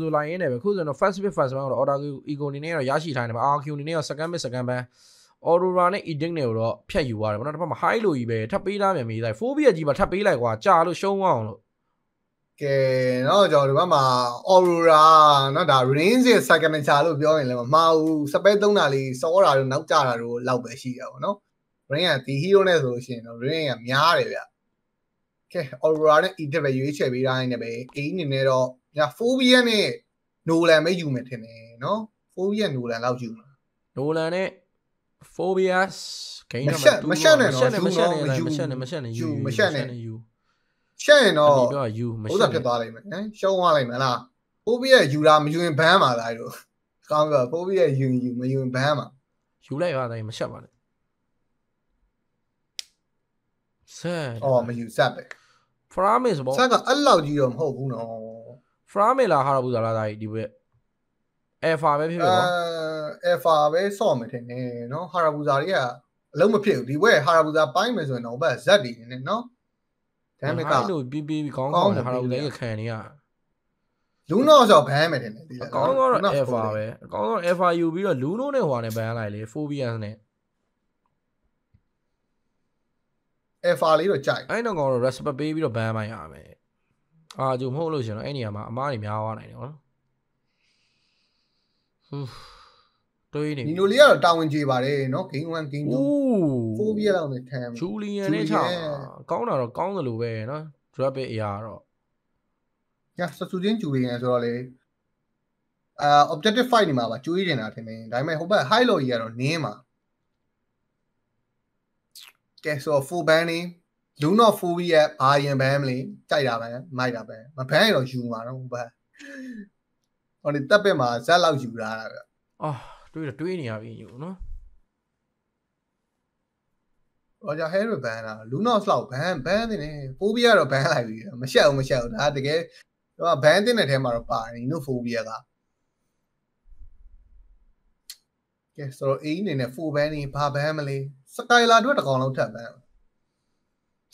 သူဆိုလိုက်ရင်းနဲ့ပဲခုဆိုတော့ first pick first round တော့ order ego နေနဲ့တော့ရရှိထားတယ်မှာ RQ နေနဲ့တော့ second pick second ban Aurora နဲ့ Edict နဲ့တော့ဖြတ်ယူသွားတယ်ပေါ့နော်တစ်ဖက်မှာ high လိုကြီးပဲထပ်ပေးသားမြန်မြေတိုင်း 4B ကြီးမှာထပ်ပေးလိုက်ကွာကြာလို့ရှုံးသွားအောင်လို့ကဲတော့ကျွန်တော်ဒီဘက်မှာ Aurora နော်ဒါ range ရဲ့ signature လို့ပြောရင်လည်းမမှားဘူးစပယ်သုံးတာလေးစောတာတော့နောက်ကြတာတော့လောက်ပဲရှိရပါတော့နော် range ကဒီ hero နဲ့ဆိုလို့ရှိရင်တော့ range ကများတယ်ဗျကဲ Aurora နဲ့ Edict ပဲရွေးချယ်ပေးတိုင်းနဲ့ပဲအင်းနေနဲ့တော့ညာ 4B နဲ့ Nolan ပဲယူမယ်ထင်တယ်နော် 4B နဲ့ Nolan လောက်ယူမှာ Nolan နဲ့ 4BS ကိန်းနံပါတ်2မရှက်နဲ့ရှက်ရင်တော့ဥစ္စာဖြစ်သွားလိမ့်မယ်နော်ရှုံးသွားလိမ့်မယ်လား 4BS ယူတာမယူရင်ဘန်းပါလားတို့ကောင်းပြီ 4BS ယူမယူရင်ဘန်းပါယူလိုက်ပါတိုင်းမရှက်ပါနဲ့ဆက်အော်မယူဆက်ပဲ Promise ဘောဆက်ကအဲ့လောက်ကြီးတော့မဟုတ်ဘူးနော် Promise လာဟာတော့ဘူးလားတိုင်းဒီဘက်Alpha ပဲဖြစ်ရော Alpha ပဲဆော့မယ်ထင်တယ်နော်ဟာရာဘူဇာတွေကအလုံးမဖြစ်ဘူးဒီဘက်ဟာရာဘူဇာပိုင်းမယ်ဆိုရင်တော့ဘက်ဇက်တွေနေနော်ဒမ်မစ်ကအဲ့လိုပြီးကောင်းကောင်းဟာရာဘူဇာကြီးခံနေရလူနိုဆိုဘန်းမယ်ထင်တယ်ဒီလားကောင်းကောင်းတော့ Alpha ပဲအကောင်းဆုံး Alpha ယူပြီးတော့လူနိုနဲ့ဟွာနဲ့ဘန်းလိုက်လေ Phobias နဲ့ Alpha လေးတော့ကြိုက်အဲ့တော့ကောင်းတော့ respect ပေးပြီးတော့ဘန်းမိုင်းရမယ်အာကြုံမဟုတ်လို့ရှင်တော့အဲ့နေရာမှာအမားတွေများသွားနိုင်တယ်နော်တွေးနေနီနိုလေးကတော့တာဝန်ကြေပါတယ်နော်ဂိမ်း1ဂိမ်း2 4 ပြည့်လောက်နဲ့ထမ်းဂျူလီယန်နဲ့ချောင်းကောင်းတာတော့ကောင်းသလိုပဲနော် drop ပဲအရာတော့ညာစတူဒင်းဂျူလီယန်ဆိုတော့လေobjective fight နေမှာပါကျွေးနေတာထင်တယ်ဒါပေမဲ့ဟိုဘက် high low ကြီးကတော့နင်းမှာကဲဆို full ban နေ do not full ရဲ့ iron ban လေးကြိုက်တာပဲမိုက်တာပဲမဘန်းရတော့ယူမှာတော့ဟိုဘက်ဟိုဒီတပ်ပဲမှာဇက်လောက်ယူလာတာဗျ။အော်တွေးနေရပြီယူနော်။အော်ကြာဟဲရီဘန်လာလူနော့စ်လောက်ဘန်တင်နေဖိုးဘီယာတော့ဘန်လိုက်ပြီမရှက်အောင်ဒါတကယ်ဟိုကဘန်တင်တဲ့ထဲမှာတော့ပါတယ်ဒီနို့ဖိုးဘီယာကကဲဆိုတော့အင်းနေနဲ့ဖိုးဘန်နေဘာဘန်မလဲစကိုင်လာတို့တကောင်လောက်ထပ်ဘန်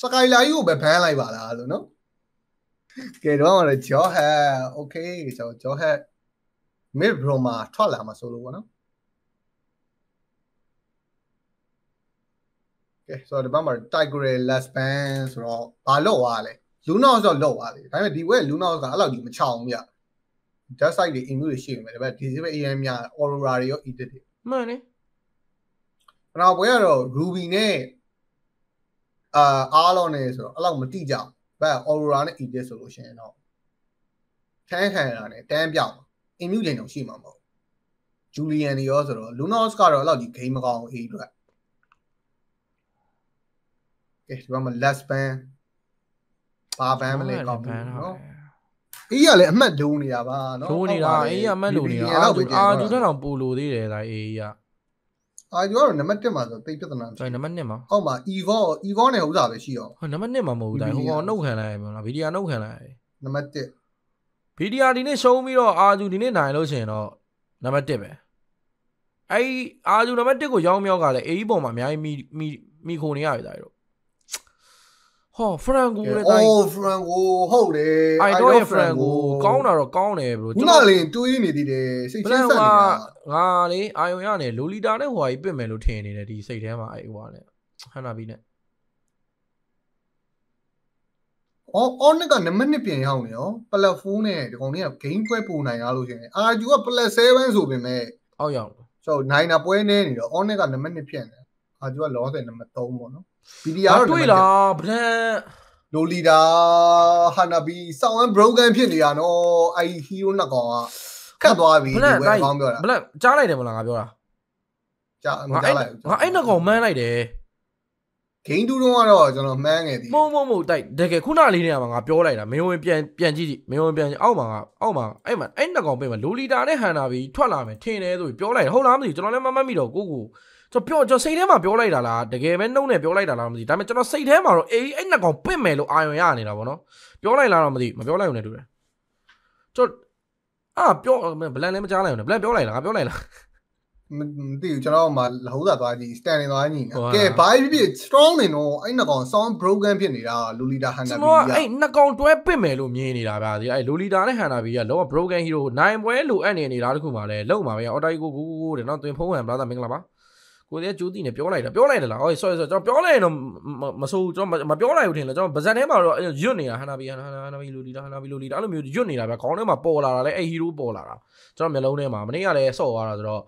စကိုင်လာကြီးကိုပဲဘန်လိုက်ပါလားလို့နော်။ကဲတော့ဂျော့ဟက်โอเคဆိုဂျော့ဟက်မစ်ဘရိုမာထွက်လာမှာဆိုလို့ပေါ့နော်။ Okay ဆိုတော့ဒီဘက်မှာ Tiger Last Ban ဆိုတော့ဘာလော့သွားလဲ။ Lunox ဆိုတော့လော့သွားတယ်။ဒါပေမဲ့ဒီဘက် Lunox ကအဲ့လောက်ကြီးမချောင်ဘူးဗျ။ Dark Side တွေ immune တွေရှိနေမယ်။ဒါပေမဲ့ DC ပဲ AM များ Aurora တွေရော Edit တွေ။မှန်လေ။နောက်ဘွဲကတော့ Ruby နဲ့Arlon နဲ့ဆိုတော့အဲ့လောက်မတိကြဘူး။ဘက် Aurora နဲ့ Edit ဆိုလို့ရှိရင်တော့ထမ်းခံရတာနဲ့တန်းပြောင်းအင်မြူလိန်တော့ရှိမှာမဟုတ်ဂျူလီယန်တွေရောဆိုတော့လူနော့စ်ကတော့အဲ့လောက်ကြီးဂိမ်းမကောင်းအေးတော့ကဲဒီမှာ last ban ဘာဘန်မလဲကောင်းဘူးနော်အေးရလည်းအမှတ်ဒုံနေရပါနော်ဒုံနေတာအေးရအမှတ်လို့နေတာအာဂျူတက်တော့ပိုလိုသေးတယ်ဒါအေးရအာဂျူကတော့နံပါတ်1မှာဆိုတိတ်ပြဿနာဆိုနံပါတ်2မှာဟုတ်ပါ Evo နဲ့ဥစားပဲရှိရောနံပါတ်2မှာမဟုတ်ဘူးဒါဟိုကောင်နှုတ်ခံလိုက်ရပါလားဗီဒီယိုနှုတ်ခံလိုက်နံပါတ်1ဗီဒီယာဒီနေ့ရှုံးပြီးတော့အာဂျူဒီနေ့နိုင်လို့ရှိရင်တော့နံပါတ်1ပဲအဲ့အာဂျူနံပါတ်1ကိုရောင်းမြောက်ကလည်းအေးပုံမှာအများကြီးမိခုံနေရပြီဒါရောဟောဖရန်ကိုလည်းတိုင်းဖရန်ကိုဟုတ်တယ်အဲ့တော့ဖရန်ကိုကောင်းတာတော့ကောင်းတယ်ဘရိုကျွန်တော်လည်းတွေးနေသေးတယ်စိတ်ချင်းဆက်နေတာငါလေအာယုံရနေလိုလီတာနဲ့ဟိုဟာကြီးပြစ်မယ်လို့ထင်နေတယ်ဒီစိတ်ထဲမှာအဲ့ဟိုဟာနဲ့ဟန်နာဘီနဲ့အော်နကနံပါတ်2ပြင်ရောက်နေရောပလက်ဖုန်းနဲ့ဒီကောင်လေးကဂိမ်းပွဲပုံနိုင်ရလို့ရှင်အာဂျူကပလက်7ဆိုပေမဲ့အောက်ရောက်ဆိုနိုင်တာပွဲနေနေတော့အော်နကနံပါတ်2ပြင်တယ်အာဂျူကလောဆယ်နံပါတ်3ပေါ့နော်ဗီဒီယိုတော့တွေ့လားဗဒန်လိုလီတာဟာနာဘီဆောင်းအန်ဘရိုကန်ဖြစ်နေရနော်အဲ့ဟီးရိုးနှစ်ကောင်ကခတ်သွားပြီဒီဝဲကောင်းပြောတာဘလက်ကြားလိုက်တယ်မလားငါပြောတာကြားမကြားလိုက်ငါအဲ့နှစ်ကောင်မန်းလိုက်တယ်ဂိမ်းတူတုံးကတော့ကျွန်တော်မှန်းငယ်သည်မဟုတ်တိုက်တကယ်ခုနလေးနေရာမှာငါပြောလိုက်တာမင်းဝင်ပြန်ကြည့်မင်းဝင်ပြန်အောက်မှာအဲ့နှစ်ကောင်ပြင်မှာလိုလီတာနဲ့ဟန်နာဘီထွက်လာမယ်ထင်တယ်ဆိုပြီးပြောလိုက်ဟုတ်လားမသိကျွန်တော်လည်းမမှတ်မိတော့ကိုကျွန်တော်စိတ်ထဲမှာပြောလိုက်တာလားတကယ်ပဲနှုတ်နဲ့ပြောလိုက်တာလားမသိဒါပေမဲ့ကျွန်တော်စိတ်ထဲမှာတော့အေးအဲ့နှစ်ကောင်ပြင်မယ်လို့အာရုံရနေတာဗောနော်ပြောလိုက်လားတော့မသိမပြောလိုက်ုံနဲ့တူတယ်ကျွန်တော်ပြောဘလန်လည်းမကြားလိုက်ုံနဲ့ဘလန်ပြောလိုက်လားငါပြောလိုက်လား Mesti cakap malah huda tu aji, stand itu aji. Ke bayi bi strong ni no, ini nak sound program pun ni lah, luli dah hana bi. Ini nak kau tu apa melu ni ni lah, aji. Luli dah ni hana bi, lawa program hero, naik boleh lu ni ni lah aku malah, lawa malah ya, orang aku gugur, orang tu yang fokus berada minggu lah. Kau dia judi ni piolai dah lah. Oh sorry sorry, cakap piolai no, masuk cakap piolai utin lah, cakap bazar ni malah jun ni lah, hana bi luli dah, lalu mesti jun ni lah, kau ni mah pola lah, hero pola lah. Cakap melu ni mah, ni ada so lah tu.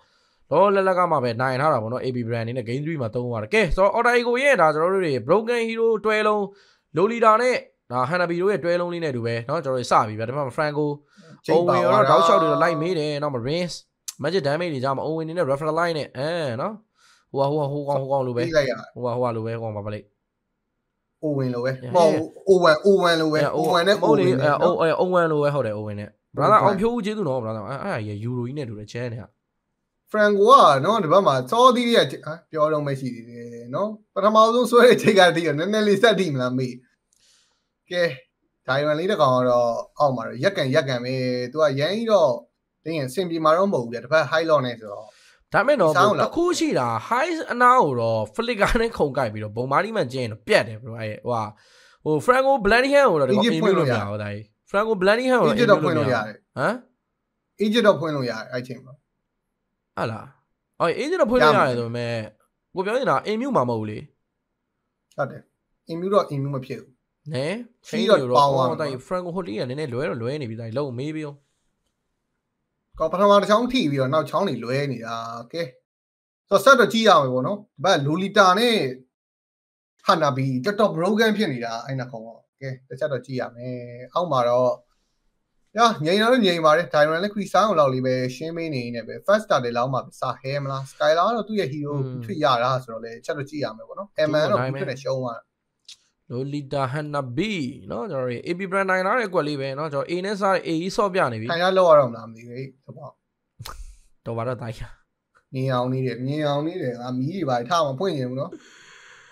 So lelaka mah benar, hara bono AB brand ini kehidupan matu orang. Keh, so orang itu ye dah jadi broken hero twelong, loli dah ne, nah hana biru ye twelong ni ne dua, no jadi sabi, berapa Franco, Owen orang dah show di line mide, nama Race, macam damage jam Owen ini ne referral line ne, no, huang luwe, huang luwe, huang apa lagi? Owen luwe, mau Owen luwe, how deh Owen ne? Berada orang kau je tu no, berada, ya Euro ini tu le chain ya. Francois, no, ni berapa? Cawat dia, piolong masih dia, no. Pertama tu suara cakap dia, ni lista team lah ni. Ke, Taiwan ni dah kau orang, awam, yakan, ni tu a yang itu, dengan simply marong bau dia, tapi high long ni tu. Tapi no, aku sih lah, high now lo, flikan ni kau gay bilo, bau mari macam biar bro, wah, oh Francois berani heh orang, ini pun dia, dah. Francois berani heh orang, ini pun dia, ha? Ini pun dia, I think. Alah, ini nak boleh ni tu, me. Gua biar ni lah, emu mama boleh. Ada, emu macam apa? Ne, sini tu orang dah Franco Holly ni ni luar ni bila lau maybe. Kau pertama ada cang TV orang, nak cang ni luar ni, okay. So satu cia macam mana? Baik, Lolita ni, hana bi, tetap program pun ni lah, ini kau, okay. Satu cia me, awamaro. Ya, ni ada ni baru. Taiwan ni kuisang ulang libe, seme ni nebe. First ada lau macam sahem lah. Skylar tu ya hero, tu ya lah seorang. Cakap tu ya macam mana? Eman tu tu nak show mana? Loli dahan nabi, no jadi. Abi brand ni ada kuat libe, no jadi. Ini sah, ini sobian ni. Tanya lo orang nama ni, coba. Coba dah tanya. Ni awak ni deh. Ami baik, thamam pun ni no.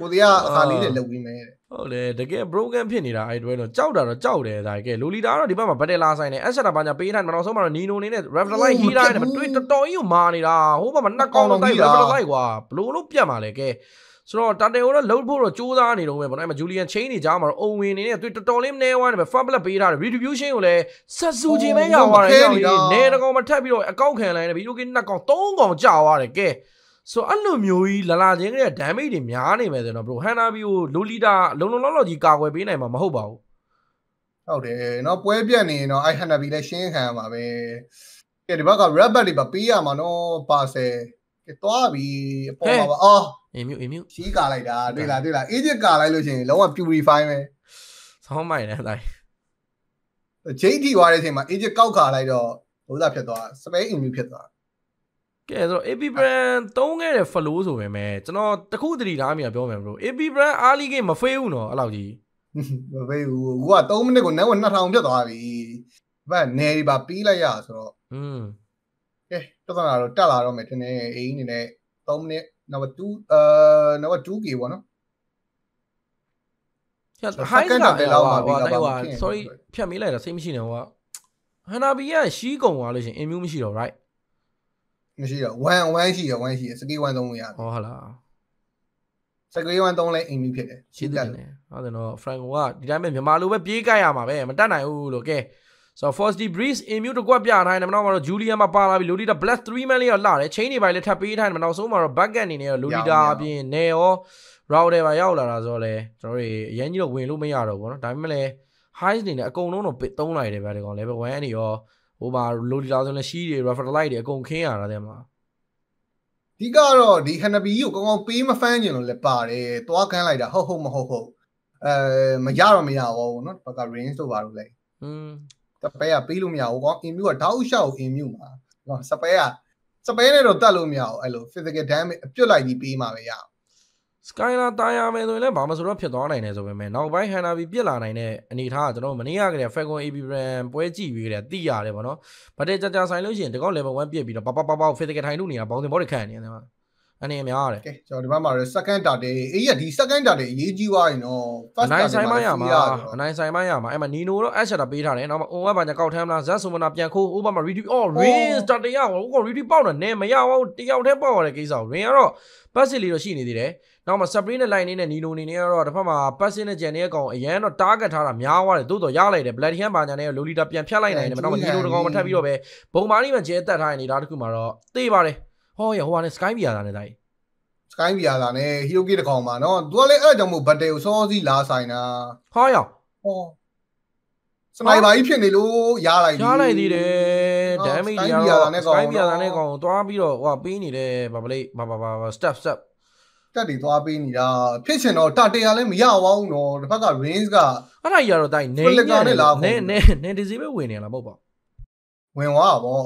Kau dia kali ni lagi ni. Oleh, dekai program pun ni lah, itu loh. Jauh dah, dekai. Luli dah, di bawah pada last ini. Esok dah banyak pilihan, mana semua Nino ni, referral hira ni, Twitter toyu mani lah. Hoba mana kau nanti referral gua, blue lupa malah ke. So, tadi orang Liverpool juda ni rumah, mana Julian Cheney jamar Owen ni, Twitter tolim ni orang, fabla pilihan, review sih oleh. Sesuatu macam yang orang ni, negara macam biru, kau kena ni, biru kita kau tunggu jauh ada ke. So anu mewui lala jengre damage ni mian ni macam mana bro? Hana biu lolida lolo di kagwe bina mama hau bau. Okey, no puai biar ni no ayah hana biu le sih kan mabe. Kedi baga rubber di bapia mano pas ketua bi. Oh, emu. Si kalai dah, dui lah. Ini kalai lo sih, lawan purify me. Sama ini lah. JT wari sih mah, ini kau kalai jo, udah piatua, sebab ini piatua. Okay, so AB brand tahu nggak follow tu memang, cina takut diri ramai apa memang bro. AB brand Ali ke mafeu no, alau ji. Mafeu, gua tahu mana guna warna round je tu hari. Bah, neri bapi lah ya, so. Okay, tu kan alau, dah alau macam ni tahu mana nawa tu ke warna. Hai lah, wah, sorry, pian milai lah, saya mesti ni wah. Hana biar si kong wah leh, emu mesti lah, right? 没事，玩戏，1,000,000东西。哦，好啦。1,000,000东西，英语片的。是的呢。好的咯 ，Frank 啊，你那边平马路被别改呀嘛呗，没得奈乌咯，给。So first breeze， 英语都过边来，那么那我们 Julia 嘛，巴拉比 Lolita plus 3 million 啦，来 Chinese 吧，来他比他，那么那我们 Bugger 呢 ，Lolita 比 Neo， Rowdy 吧，要了啦，所以，人家都问路没呀了，我那，但是嘞，还是呢，公路那被冻来的吧，你讲，那边玩的哦。 Oba loli dalam ni sihir, referral lagi dia kong kaya ada mah. Tiga orang di sana biu kong pima fan je lepas ni, tua kaya lagi dah, ho. Macam jarum pakai range tu baru lagi. Tapi ya pilu macam kong emu ada tahu show emu mah. Supaya ni roda lu macam, hello, fiziknya damage, jualai di pima macam. Skyla tanya macam tu ni, bawa surat piawan ni ni sebab macam, nak baik hana biarlah ni ni thah, jono mania kerja, fekong ibu boleh jiwi kerja, dia ni bono, pada jajah saya lusi, dia kau lepas orang biar biar, papa, fekong kain lu ni, bawa tu boleh kain ni, အနေများတယ်ကဲကျွန်တော်ဒီဘက်မှာ second တာတွေအေးရဒီ second တာတွေအရေးကြီးွားရင်တော့ first တာတွေအနိုင်ဆိုင်ပိုင်းရမှာအဲ့မှာ Nino တော့ edge တာပေးထားတယ်နောက်မှာ over ဘာညာကောက်ထမ်းမလား Zach Sumana ပြန်ခိုး over မှာ ready oh ring တာတယောက်ဟိုက ready ပေါက်တာနဲမရဘူးတယောက်တည်းပေါက်ရတဲ့ကိစ္စကို ring ကတော့ pass လေးတော့ရှိနေသေးတယ်နောက်မှာ Sabrina line နဲ့ Nino နေကတော့တစ်ဖက်မှာ pass နဲ့ Jan နဲ့ကောင်အရန်တော့ target ထားတာများွားတယ်တိုးတော့ရလိုက်တယ် Bloody Hand ဘာညာနဲ့ Lolita ပြန်ဖြတ်လိုက်နိုင်တယ်နောက်မှာ Nino တကောင်မထပ်ပြီးတော့ပဲဘုံမားလေးမှကျဲတက်ထားတဲ့နေသားတစ်ခုမှာတော့တေးပါတယ်ဟောရဟိုကလည်း Sky Via တာနဲ့တိုင်းSky Via တာနဲ့ Hiroki တကောင်မှာเนาะသူကလည်းအဲ့ကြောင့်မို့ battle ကိုစောစီလာဆိုင်တာဟာရောဟော sniper ကြီးဖြစ်နေလို့ရားလိုက်သေးတယ် damage ကြီးရော Sky Via တာနဲ့ကောင်သွားပြီးတော့ဟိုကပေးနေတယ်ဗာပလိဘာ step တက်တွေသွားပေးနေတာဖြစ်ချင်တော့တတင်ရလဲမရအောင်တော့တစ်ဖက်က range ကအဲ့ဒါကြီးရောတိုင်းနေ disease ပဲဝင်နေလားမဟုတ်ပါဝင်သွားတာဗော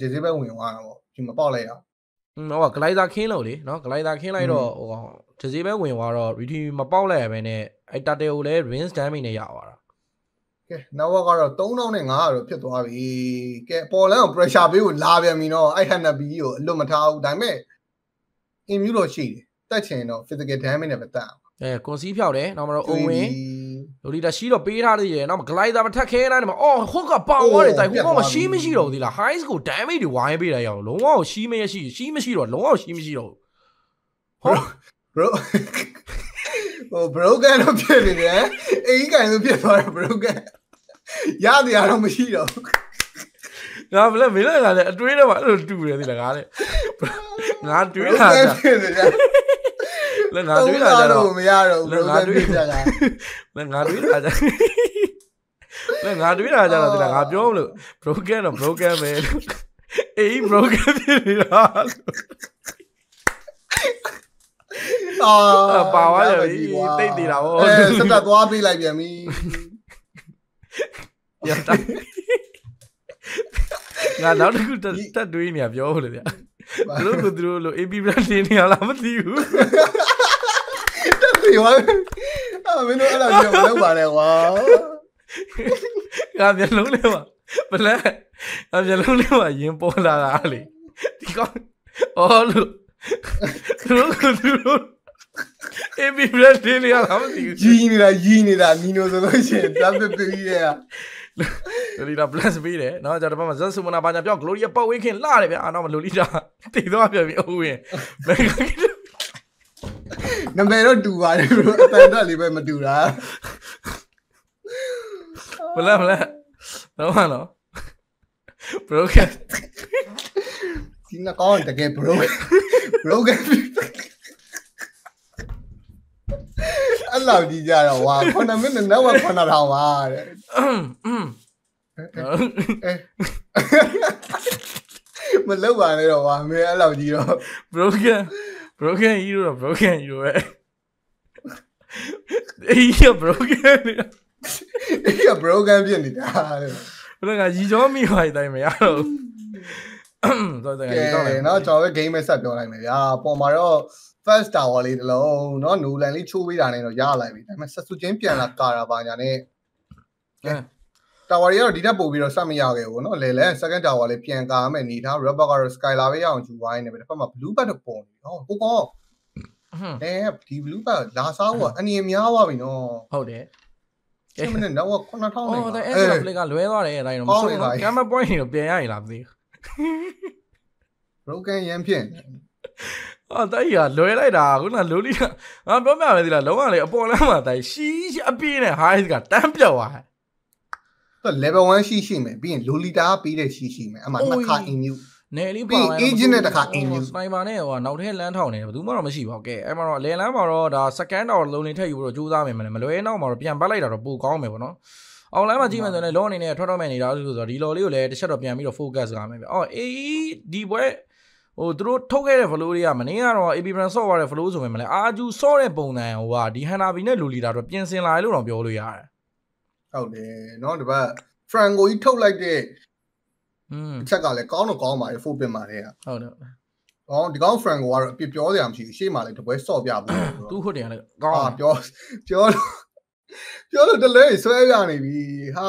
disease ပဲဝင်သွားတာဗောဒီမပေါက်လိုက်ရဟုတ်ကဂလိုက်တာခင်းလို့လေနော်ဂလိုက်တာခင်းလိုက်တော့ဟိုကောင်ဒစီပဲဝင်သွားတော့ ready မပေါက်လိုက်ရပဲနဲ့အဲ့တာတေကိုလည်း range damage နဲ့ရသွားတာကဲနောက်ကတော့3000နဲ့900တော့ဖြစ်သွားပြီကဲပေါ်လန်ကို pressure ပေးကိုလာပြန်ပြီနော်အဲ့ Hanabi ကြီးကိုအလွတ်မထားဘူးဒါပေမဲ့ immune တော့ရှိတယ်တက်ချင်တော့ physical damage နဲ့ပဲတက်အောင်အဲကွန်စီးဖြောက်တယ်နောက်မှတော့ Owen လိုလီတာရှိတော့ပေးထားသေးတယ်နောက်မှ glider မထက်ခဲနိုင်မှာအော်ဟုတ်ကပေါဝါတယ်တိုက်ဟိုကောင်မရှိမရှိတော့သေးလား high ကို damage တွေဝိုင်းပေးတာရအောင်လုံးဝရှိမရရှိမရှိတော့လုံးဝရှိမရှိတော့ဟုတ် bro ဟို broken တော့ဖြစ်နေတယ်အိမ်ကန်လို့ဖြစ်သွားတယ် broken ရတယ်ရတော့မရှိတော့ငါလည်းမင်းလည်းငါလည်းအတွေးတော့မှအဲ့လိုတူတယ်သေးလားငါလည်းငါတွေးတာလဲငါတွေးလာကြတော့မရတော့ဘူးငါတွေးကြတာလဲငါတွေးလာကြတော့ဒီလားငါပြောမလို့ broken တော့ broken ပဲအေး broken ဖြစ်နေတာအာပါဝါရပြီတိတ်နေတာဟောစက်တက်သွားပေးလိုက်ပြန်ပြီရတာငါနောက်တစ်ခုတက်တွေးနေပြောလို့လေဗျလို့ကိုသူတို့ AB brand တင်နေလားမသိဘူးတက်ပြီဝါမင်းတို့အဲ့ဒါပြောလို့ပါလေကွာငါမျက်လုံးလေးပါဘလဲငါမျက်လုံးလေးပါရင်ပေါ်လာတာလေဒီကောင်အော်လို့သူတို့ AB brand တင်နေလားမသိဘူးကြီးနေတာနီနိုဆိုလို့ရှိရင်တပ်ပီးရLolita plus ပေးတယ်เนาะကျွန်တော်တို့မှာ Zach Sumana ဘာညာပြော Gloria ပတ်ဝေးခင်လှတယ်ဗျာနောက်မှာ Lolita တည်သွားပြန်ပြီအိုးဝင်နံပါတ်တော့တူပါတယ်ဘရိုအတန်တက်လေးပဲမတူတာဘလတော့ဟာနော် broken ဒီနကောင်တကယ် broken အလောက်ကြီးကြတော့ဝါ9မိနစ်နောက်မှ9000ပါတဲ့မလောက်ပါနဲ့တော့ဝါမေအလောက်ကြီးတော့ broken ကြီးတော့ broken ကြီးတော့အေးရ broken အေးရ broken ဖြစ်နေတာဘယ်ကကြီးကြောမိပါတိုင်းမရတော့တော့တကယ်တော့နော်ကျွန်တော်ပဲ game ပဲဆက်ပြောလိုက်မယ်ဗျာပေါ်မှာတော့ first tower လေးတစ်လုံးเนาะ Nolan လေးချိုးပေးတာနဲ့တော့ရလိုက်ပြီဒါပေမဲ့ Sasu ချင်းပြန်လာကာတာပါညာနဲ့tower ကြီးကတော့ဒီတက်ပို့ပြီးတော့ဆက်မရခဲ့ဘူးเนาะလေလဲ second tower လေးပြန်ကာမယ်နေထား Robert ကတော့ Skylar ပဲရအောင်ယူဝိုင်းနေပဲတစ်ဖက်မှာ blue bat တော့ပေါ်နေဟောကိုကောဒီ blue bat လာစားဖို့အနေအများပါပြီเนาะဟုတ်တယ်7မိနစ်တော့9000နဲ့အဲ့ဒါပလေးကလွဲသွားတယ်အဲ့ဒါတော့မဆိုးဘူး camera point ကြီးတော့ပြန်ရရင်လားမသိဘူးbroken ရန်ဖြင့်အော်တိုင်ရလွယ်လိုက်တာခုနလိုလီငါပြောပြမယ်ဒီလားလုံးဝလေအပေါ်လမ်းမှာတိုင်ရှိအပြင်းနဲ့ high ကတန်းပြောက်သွားတော့ level 1ရှိမယ်ပြီးရင်လိုလီတာပေးတဲ့ရှိမယ်အမှနှစ်ခါ immune နယ်လေးပါ agent နဲ့တစ်ခါ immune sniper နဲ့ဟိုနောက်ထပ်လမ်းထောင်နေတယ်ဘယ်သူမှတော့မရှိပါဘူးကဲအဲ့မှာတော့လေလမ်းမှာတော့ဒါ second tower လုံးနေထက်ယူတော့ကြိုးစားမယ်မလဲမလွယ်နောက်မှာတော့ပြန်ပတ်လိုက်တာတော့ပိုကောင်းမယ်ပေါ့နော်online မှာကြည့်မယ်ဆိုရင် low အနေနဲ့ထွက်တော့မယ်နေတာဆိုတော့ဒီ low လေးကိုလည်းတစ်ချက်တော့ပြန်ပြီးတော့ focus ရမယ်ဗျ။အော် AE ဒီပွဲဟိုသူတို့ထုတ်ခဲ့တဲ့ flow တွေကမင်းကတော့ AP brand ဆော့ရတဲ့ flow ဆိုပေမဲ့လည်းအာဂျူဆော့တဲ့ပုံစံဟိုကဒီ Hanabi နဲ့ Lolita တို့ပြင်ဆင်လာတယ်လို့တော့ပြောလို့ရတယ်။ဟုတ်တယ်เนาะဒီဘက် Franco ကြီးထုတ်လိုက်တဲ့အချက်ကလည်းကောင်းတော့ကောင်းပါတယ် full pin မှာလည်းဟုတ်တယ်။အော်ဒီကောင် Franco ကတော့အပြစ်ပြောစရာမရှိဘူးရှေ့မှာလည်းတပွဲဆော့ပြဘူး။သူ့ဟုတ်တယ်ကလည်းကောင်းပြောလို့တလဲဆွဲရနေပြီဟာ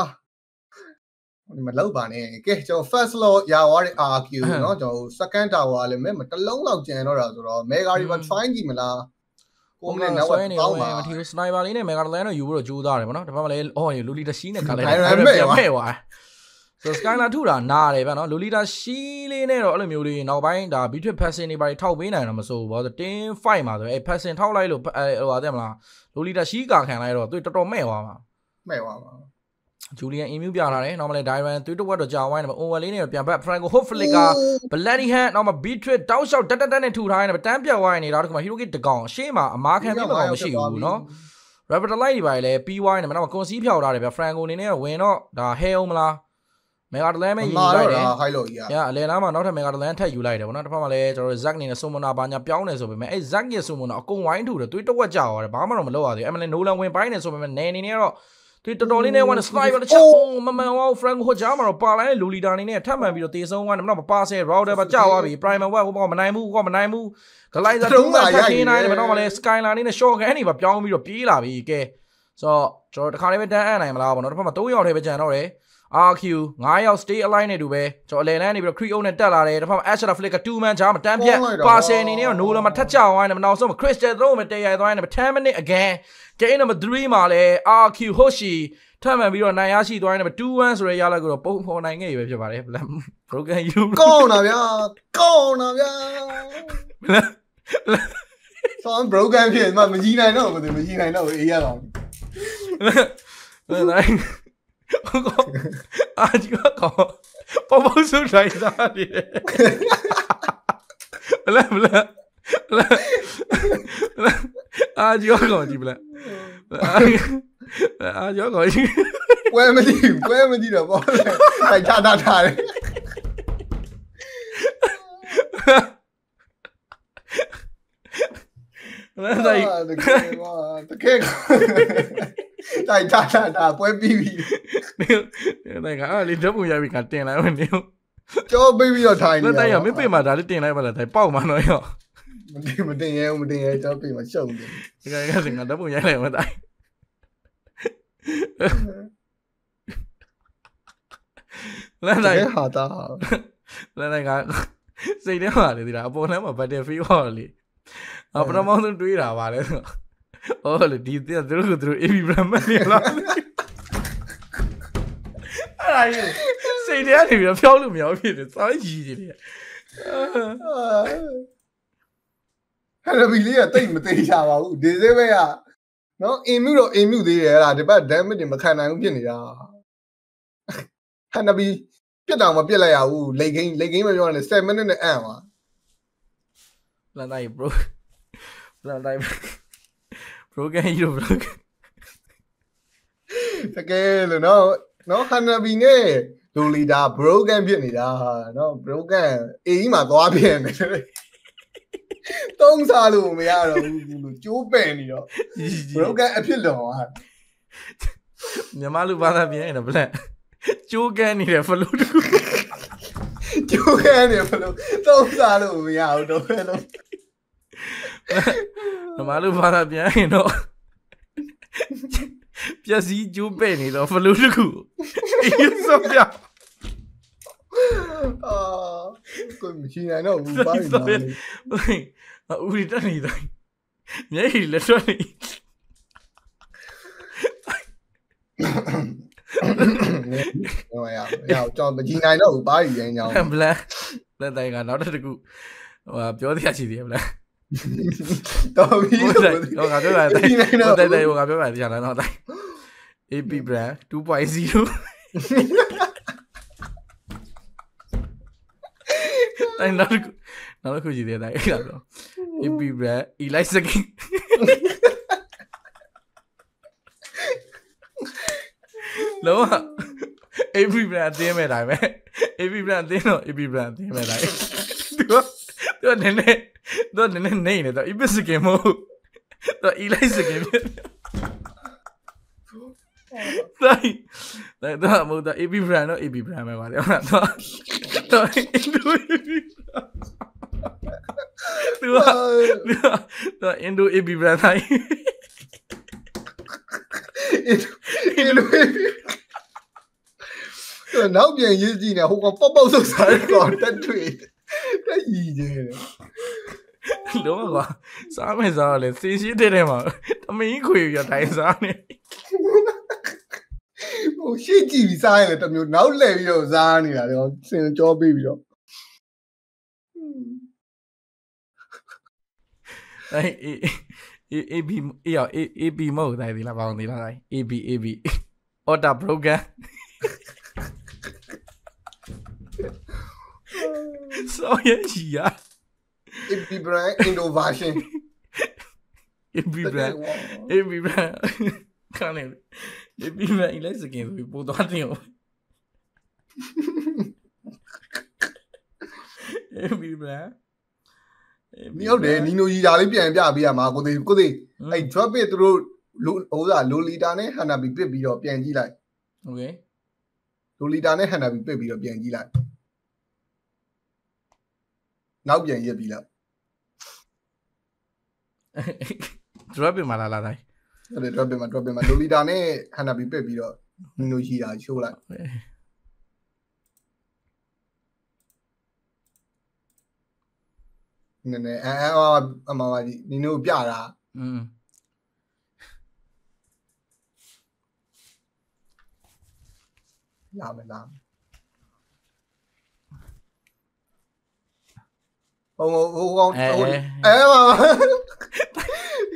मतलब बाने के जो first law या और argue ना जो second वाले में मतलब long long चैनों राजू रो मैं गाड़ी बट fine जी मिला कोमने ना वो ताऊ माँ ठीक है सुनाई वाली ने मैं गाड़ी लायनो यूरो जूदा रे बना तो वाले ओह ये लुली रशी ने काले मैं वाह तो इसका ना ठूरा ना रे बना लुली रशी ले ने रो अल म्यूरी ना भाई डा बीच पैसे नहीं भाई ठाउ भी ना ना मसो बहुत टीम five मार दो पैसे ठाउ लाई लो वादे मला लुली रशी का क्या लाई रो तो इतना मैं वाह Julian Emu Biara, normally Diane, three to what a Jawan, only near Piamba, Franco, hopefully, Bloody Hand, normal beatrate, down shot, Tatan, two high, but Tampia wine, it out of my hero get the gong, Shema, a mark and a she, you know. Robert Lady by the P wine, and I'm going to see Piara, Franco, Nina, Weno, the Hailmla, Megat Lemon, yeah, Lenama, not a Megatlanta, you light, not a Pamela, or Zagni, a Sumona, Banya Piones of him, Zagni, Sumona, go wine to the three to what Jaw, or Bamma Loa, the Emily Nolan went by and so many Nanny. Twitter Dolly never went sniper the chapel, Mamma, Frank Hojama, Pala, Luli Dani, Tama, Beauties, and one of the pass, Router, but Jawabi, Prime, Womanimu, Kalaiza, Tumba, Skyline in a shock, any but Pion, you Pila, VK. So, George Carnival, and I'm allowed not from a 2 year old January. RQ, I'll stay aligned to way. So, Lenani will create on a Delare from Asher Flick, a 2 man jam, Tampia, pass any near Nula Matacha, and I'm now some Christian Roman day, I don't have a terminate again. Game dream ale RQ Hoshi time and we are Nayashi do I number 2 1 or Yala go boom for 98 if you are broken you go so I'm broken here my machine I know but the machine I know yeah Ah, you are going to be like, Mình đi cho phim mà xong đi. Cái gì mà đáp ứng này mà tại. Lần này cả. Xây đéo mà thì đã bố lắm mà phải để phí hoa lì. Ở trong mong tôi đuổi ra bà đấy. Ôi là đi theo tôi cứ tôi im lắm mà đi lắm. Ai vậy? Xây đéo thì bị phiêu lưu miếu bị rồi sao gì vậy? Hello, Billy. Time to eat. Wow, this is where I. No, emu. This is I. The bad damn it. I'm not going to eat it. Hello, Billy. What time we play? Wow, late game. We are on 7 minutes. Wow. Late night, bro. Can you bro? Okay, no. Hello, Billy. Lolita, bro. Can you eat it? No, bro. Can. Emu, go up here. Don't salu me out of you, Benny. Broke a pillow. Yamalu Bada Vienna Black. You can hear for loot. You can hear for loot. Don't salu me out of fellow. Yamalu Bada Vienna. Just eat you, Benny, for Lutuku. Oh, good machine, I know. We don't need that. Nay, literally. Oh, yeah, John, but I know. Bye, you know. I'm black. That I got out of the group. Well, you're the actually black. Don't it be black 2.0. I'm not a good idea. I don't know. It'd be rare. He likes the king. No, every brand they made. I met every brand they know. Every brand they made. Don't name it. It was a game. He likes the game. Like that, move the AB brand or AB brand. The Indo AB brand. ဆိုတော့နောက်ပြန်ရေးကြည့်နေဟိုကောင်ပေါက်ပေါက်ဆုပ်စားတဲ့ကောင်တက်တွေ့တက်ရည်ကြီးတယ်လောကစားမယ်စားလဲစီရှိတဲ့ထဲမှာတမင်းခွေပြတိုင်းစားနေဟိုရှိကြည့်ပြီးစားရတယ်တမျိုးနောက်လှည့်ပြီးတော့စားနေတာတော့စင်ကြောပေးပြီးတော့AB ရော AB မဟုတ်တိုင်းဒီလားပေါင်းဒီလား AB AB order broken ဆောင်းရကြီးရ AB brand innovation AB brand AB brand ခံနေ AB brand လဲစကင်ပြီးပို့သွားတယ် AB brand မြောက်တယ်နီနိုကြီးဓာလေးပြန်ပြပေးရမှာကိုသေးအဲ့ drop it သူတို့ဟိုစားလိုလီတာနဲ့ဟန်နာဘီပစ်ပြီးတော့ပြန်ကြည့်လိုက်โอเคလိုလီတာနဲ့ဟန်နာဘီပစ်ပြီးတော့ပြန်ကြည့်လိုက်နောက်ပြန်ရက်ပြီးလိုက် drop it မှာလာတိုင်းအဲ့ drop it မှာလိုလီတာနဲ့ဟန်နာဘီပစ်ပြီးတော့နီနိုကြီးဓာရှိုးလိုက်နည်းနည်းအမမကြီးနင်တို့ပြတာလာမယ်ဟိုကောင်မဒီ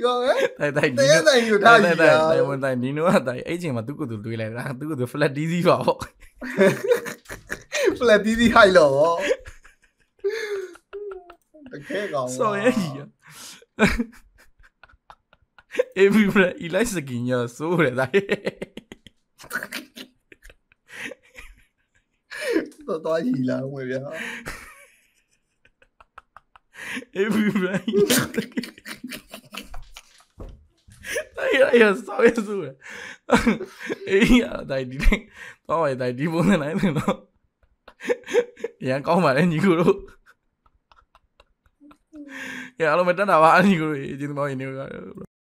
ကောင်တိုင်ယူတာကြီးတိုင်နင်တို့ကတိုင်အဲ့ချိန်မှာသူ့ကိုယ်သူတွေးလိုက်တာသူ့ကိုယ်သူ flat easy ပါပေါ့ flat easy high လို့ပေါ့所以，哎，不是，伊来是今年输了的，都多伊啦，我讲，哎，不是，哎呀，所以输了，哎呀，大弟弟，我系大弟本身来的咯，人家讲埋咧，你个咯。Ya, lo metan apa anjing gue, jadi mau ini gue.